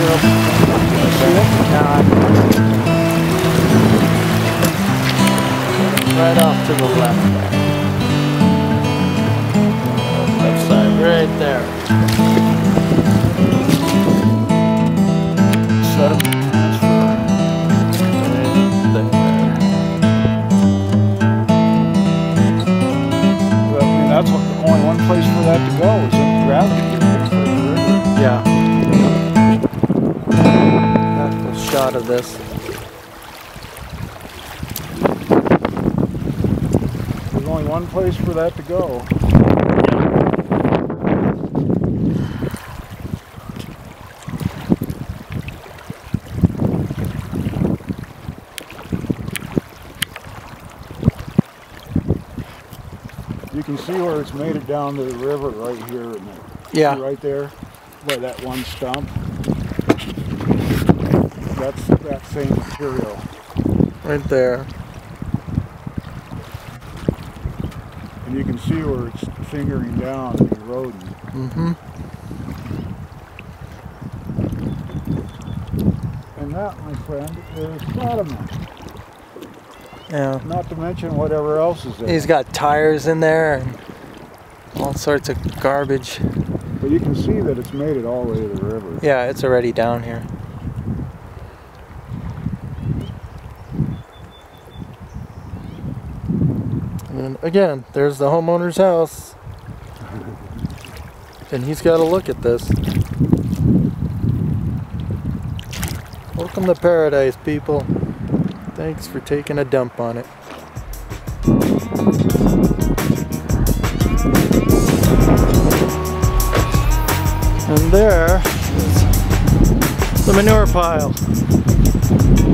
syrup. Right off to the left there. Left side, right there. So, I mean, that's what, only one place for that to go is in gravity. Yeah. That's a shot of this. There's only one place for that to go. You can see where it's made it down to the river right here. And yeah. Right there, by that one stump. That's that same material. Right there. And you can see where it's fingering down and eroding. Mm-hmm. And that, my friend, is sediment. Yeah. Not to mention whatever else is there. He's got tires in there and all sorts of garbage. But you can see that it's made it all the way to the river. Yeah, it's already down here. And again, there's the homeowner's house. And he's got to look at this. Welcome to paradise, people. Thanks for taking a dump on it. And there is the manure pile.